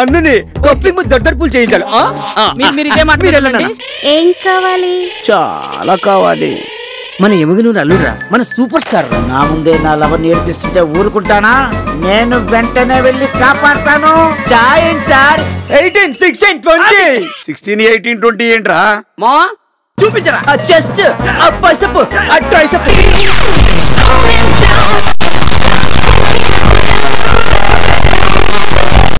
అన్నని కప్పింగ్ దద్దర్పులు చేయించాలి. చాలా కావాలి. మన ఎముగునూరు అల్లుడురా, మన సూపర్ స్టార్. నా ముందే నా లవర్ నేర్పిస్తుంటే ఊరుకుంటానా? నేను వెంటనే వెళ్ళి కాపాడతాను. ఏంట్రా మా చూపించరా?